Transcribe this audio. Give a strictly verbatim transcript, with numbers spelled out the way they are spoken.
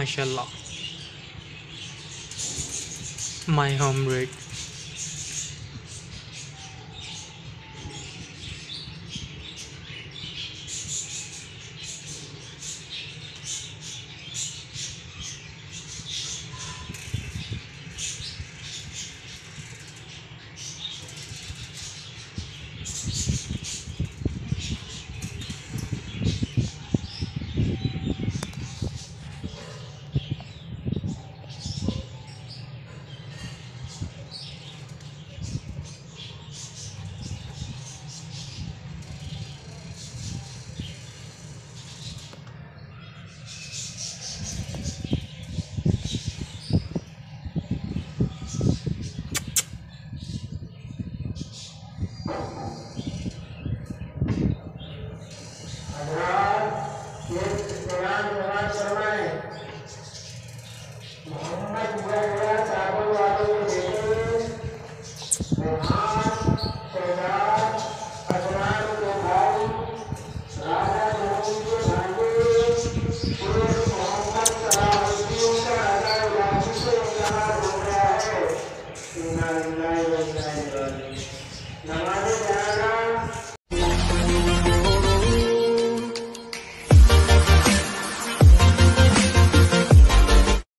MashaAllah. My home rate